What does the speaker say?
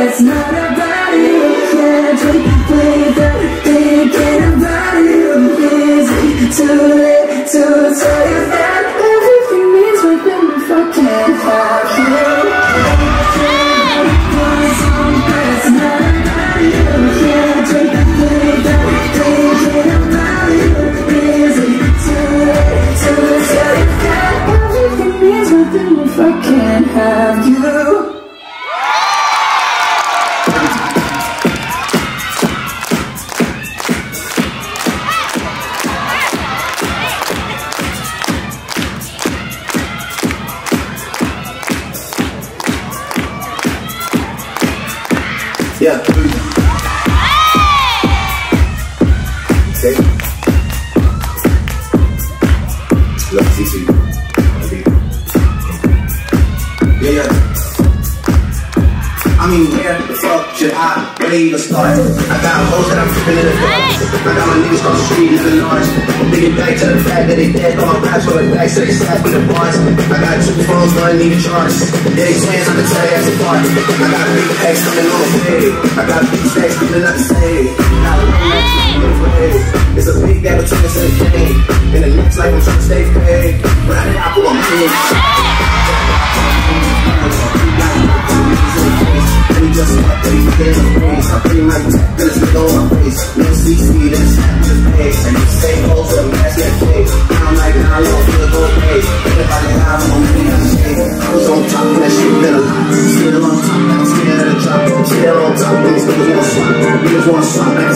It's not about you, can't drink without thinking about you. Busy, too late to tell you that everything means what I can't have you. It's not about you, can't drink without thinking about you. Busy, too late to tell you that everything means what I can't have you. Yeah. Hey! Love CC. Yeah, yeah. I mean, where the fuck should I really even start? I got hoes that I'm keeping in the dark. I got my niggas on the street living large. I'm thinking back to the fact that they dead. All my raps going back, so they slapped with the bars. I got two phones, but I need a charge. They explain how to tell you that's a part. I got a big X coming on the way. I got big stacks feeling like the same. Not a long. It's a big gap between us and the game. And it looks like I'm trying to stay paid. But I didn't put on things. They just want to be in the face. I pretty much tap this nigga on my face. No CC, that's half the face. And you stay cold for the mask and face. I'm like, nah, I don't feel no face. Everybody high, I'm on me, I'm shake. I was on top of that shit, better lie. Still on top, I'm scared of the drop. Still on top, niggas wanna swap.